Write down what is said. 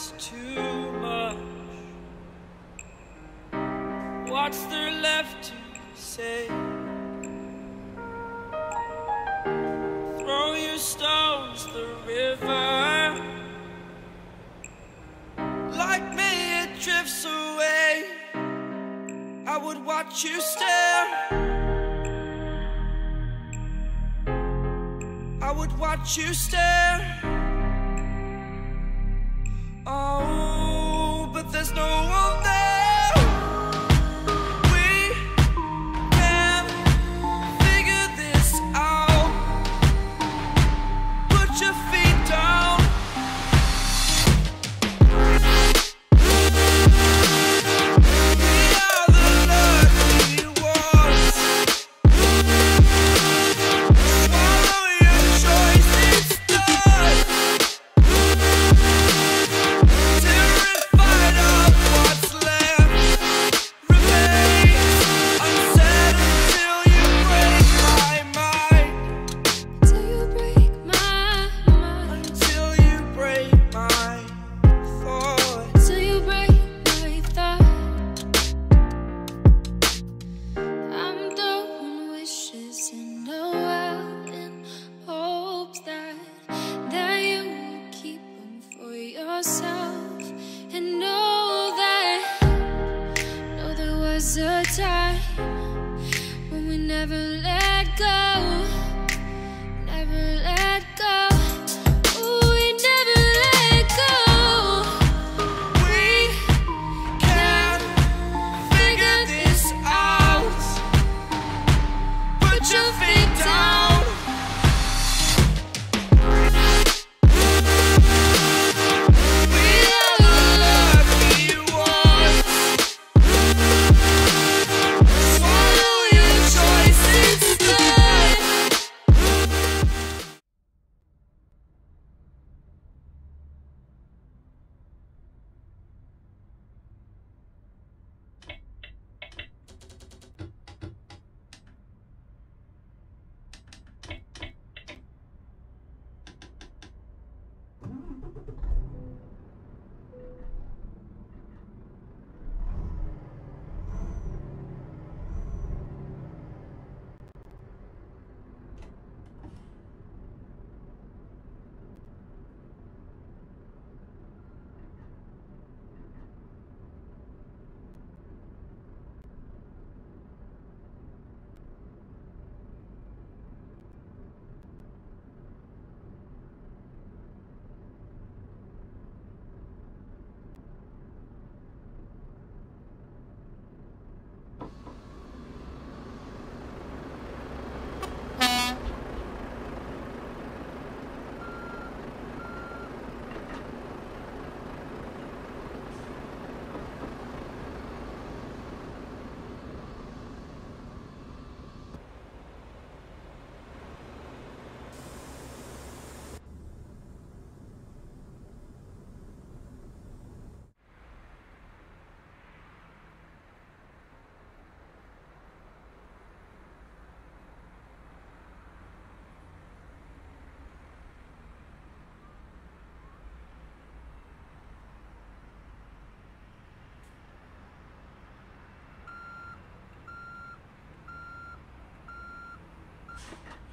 It's too much. What's there left to say? Throw your stones the river. Like me, it drifts away. I would watch you stare. I would watch you stare. Oh, but there's no one there. A time when we never let go, never let go.